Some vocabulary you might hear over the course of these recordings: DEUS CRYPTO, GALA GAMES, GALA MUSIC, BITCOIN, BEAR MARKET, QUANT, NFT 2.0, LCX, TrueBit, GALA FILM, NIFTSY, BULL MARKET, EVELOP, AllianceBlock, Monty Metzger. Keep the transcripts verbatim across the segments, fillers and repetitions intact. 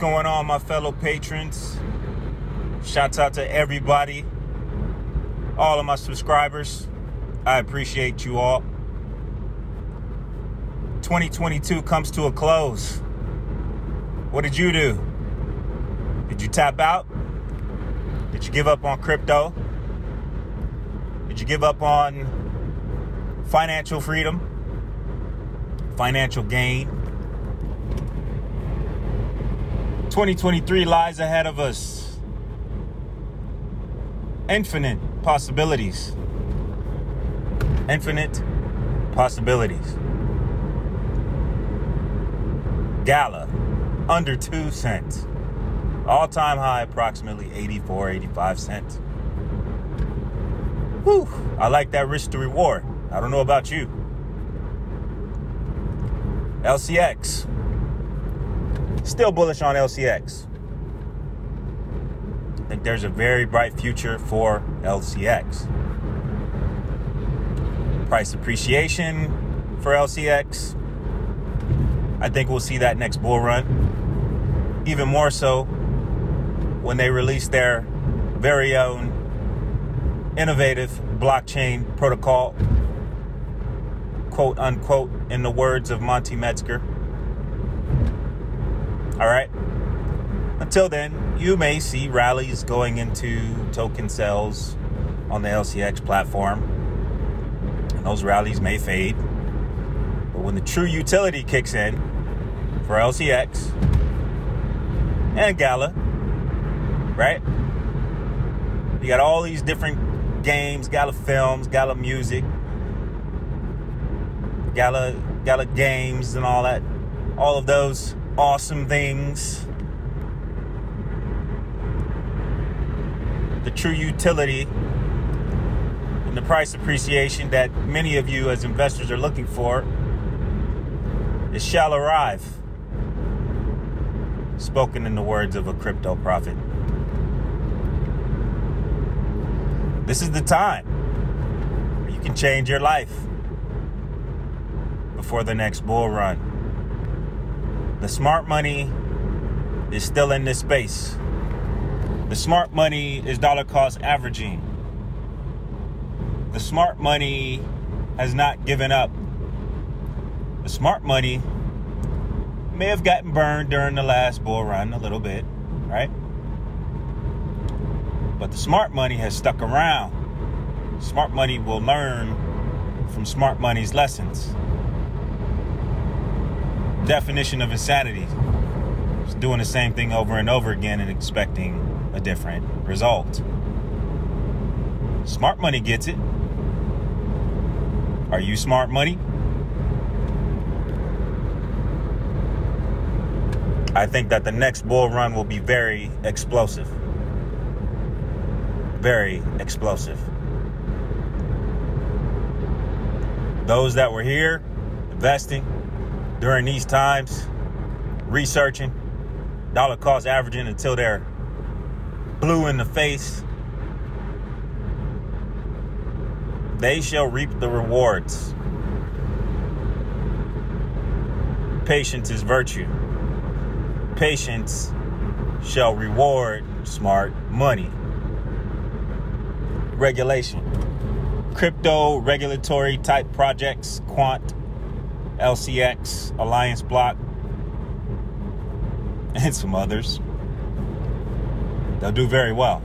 going on, my fellow patrons? Shouts out to everybody, all of my subscribers. I appreciate you all. twenty twenty-two comes to a close. What did you do? Did you tap out? Did you give up on crypto? Did you give up on financial freedom? Financial gain? twenty twenty-three lies ahead of us. Infinite possibilities. Infinite possibilities. Gala, under two cents. All-time high, approximately eighty-four, eighty-five cents. Whew, I like that risk to reward. I don't know about you. L C X. Still bullish on L C X. I think there's a very bright future for L C X. Price appreciation for L C X. I think we'll see that next bull run. Even more so when they release their very own innovative blockchain protocol, quote unquote, in the words of Monty Metzger. All right. Until then, you may see rallies going into token sales on the L C X platform. And those rallies may fade. But when the true utility kicks in for L C X and Gala, right? You got all these different games, Gala Films, Gala Music, Gala, Gala Games and all that. All of those awesome things. The true utility and the price appreciation that many of you as investors are looking for, it shall arrive. Spoken in the words of a crypto prophet. This is the time where you can change your life before the next bull run. The smart money is still in this space. The smart money is dollar cost averaging. The smart money has not given up. The smart money may have gotten burned during the last bull run a little bit, right? But the smart money has stuck around. Smart money will learn from smart money's lessons. Definition of insanity is doing the same thing over and over again and expecting a different result. Smart money gets it. Are you smart money? I think that the next bull run will be very explosive. Very explosive. Those that were here investing during these times, researching, dollar cost averaging until they're blue in the face, they shall reap the rewards. Patience is virtue. Patience shall reward smart money. Regulation. Crypto regulatory type projects, QUANT, L C X, AllianceBlock, and some others. They'll do very well.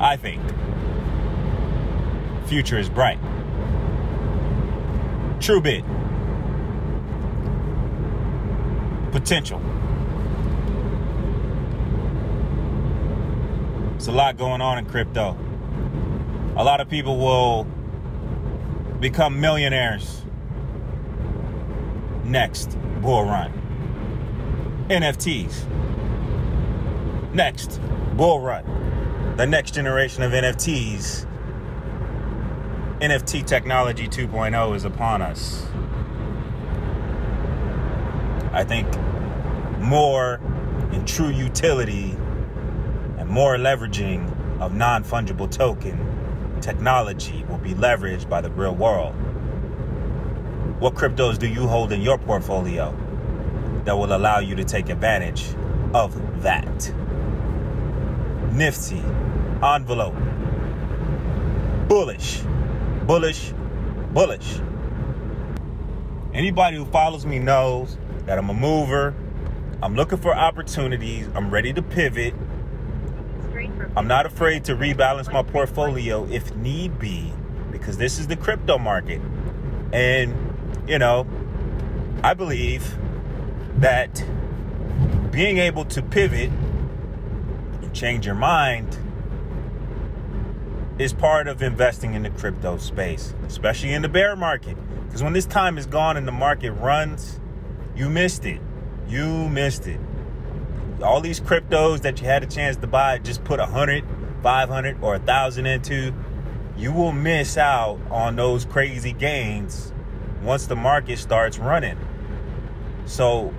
I think. Future is bright. TrueBit. Potential. There's a lot going on in crypto. A lot of people will become millionaires next bull run. N F Ts. Next bull run. The next generation of N F Ts. N F T technology two point oh is upon us. I think more in true utility and more leveraging of non-fungible token technology will be leveraged by the real world. What cryptos do you hold in your portfolio that will allow you to take advantage of that. NIFTSY, envelope, bullish, bullish, bullish. Anybody who follows me knows that I'm a mover. I'm looking for opportunities. I'm ready to pivot. I'm not afraid to rebalance my portfolio if need be, because this is the crypto market. And, you know, I believe that being able to pivot and change your mind is part of investing in the crypto space, especially in the bear market. Because when this time is gone and the market runs, you missed it. You missed it. All these cryptos that you had a chance to buy, just put one hundred, five hundred, or one thousand into, you will miss out on those crazy gains once the market starts running. So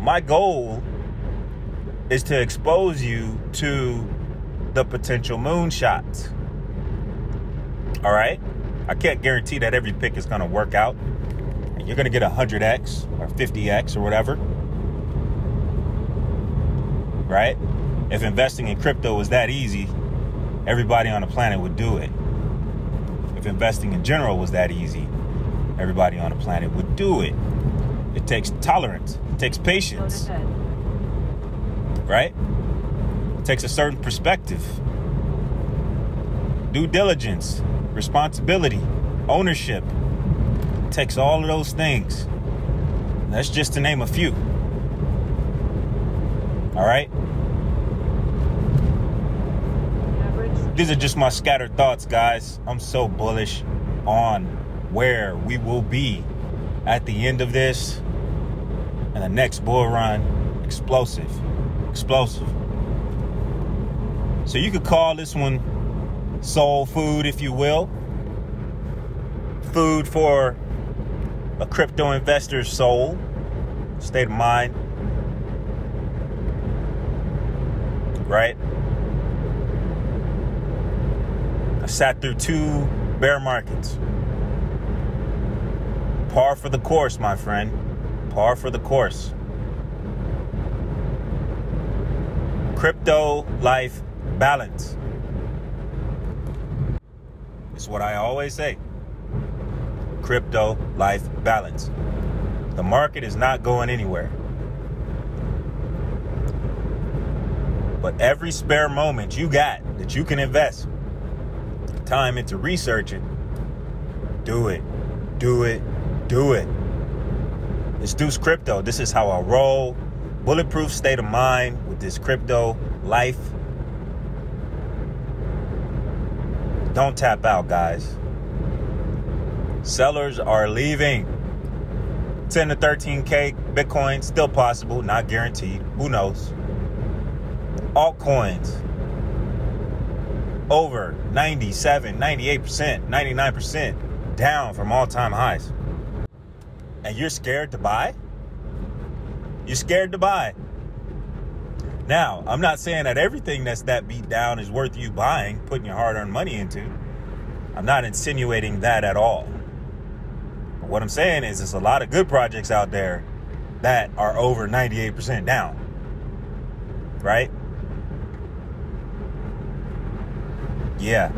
my goal is to expose you to the potential moonshots. All right? I can't guarantee that every pick is going to work out. And you're going to get one hundred X or fifty X or whatever. Right? If investing in crypto was that easy, everybody on the planet would do it. If investing in general was that easy, everybody on the planet would do it. It takes tolerance. It takes patience. Right? It takes a certain perspective. Due diligence, responsibility, ownership. It takes all of those things. That's just to name a few. All right? These are just my scattered thoughts, guys. I'm so bullish on where we will be at the end of this and the next bull run. Explosive. Explosive. So you could call this one soul food, if you will. Food for a crypto investor's soul, state of mind. Right? I sat through two bear markets. Par for the course, my friend. Par for the course. Crypto life balance. It's what I always say. Crypto life balance. The market is not going anywhere. But every spare moment you got that you can invest time into researching, do it, do it, do it. It's Deus Crypto. This is how I roll. Bulletproof state of mind with this crypto life. Don't tap out, guys. Sellers are leaving. ten to thirteen K Bitcoin, still possible, not guaranteed. Who knows? Altcoins. Over ninety-seven, ninety-eight percent, ninety-nine percent down from all-time highs. And you're scared to buy? You're scared to buy. Now, I'm not saying that everything that's that beat down is worth you buying, putting your hard-earned money into. I'm not insinuating that at all. But what I'm saying is there's a lot of good projects out there that are over ninety-eight percent down. Right? Yeah.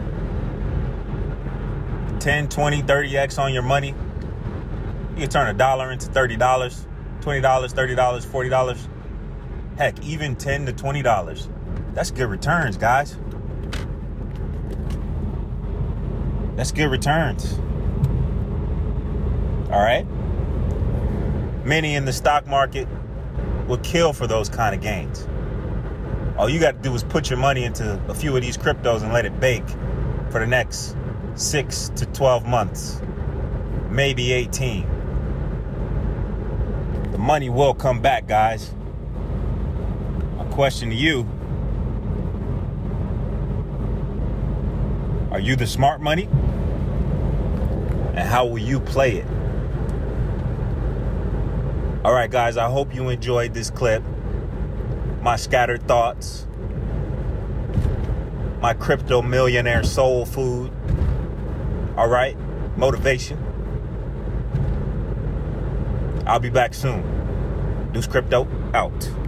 ten, twenty, thirty X on your money. You can turn a dollar into thirty dollars, twenty dollars, thirty dollars, forty dollars. Heck, even ten to twenty dollars. That's good returns, guys. That's good returns. All right? Many in the stock market will kill for those kind of gains. All you got to do is put your money into a few of these cryptos and let it bake for the next six to twelve months, maybe eighteen. The money will come back, guys. My question to you, are you the smart money? And how will you play it? All right, guys, I hope you enjoyed this clip. My scattered thoughts, my crypto millionaire soul food, all right, motivation. I'll be back soon. Deus Crypto out.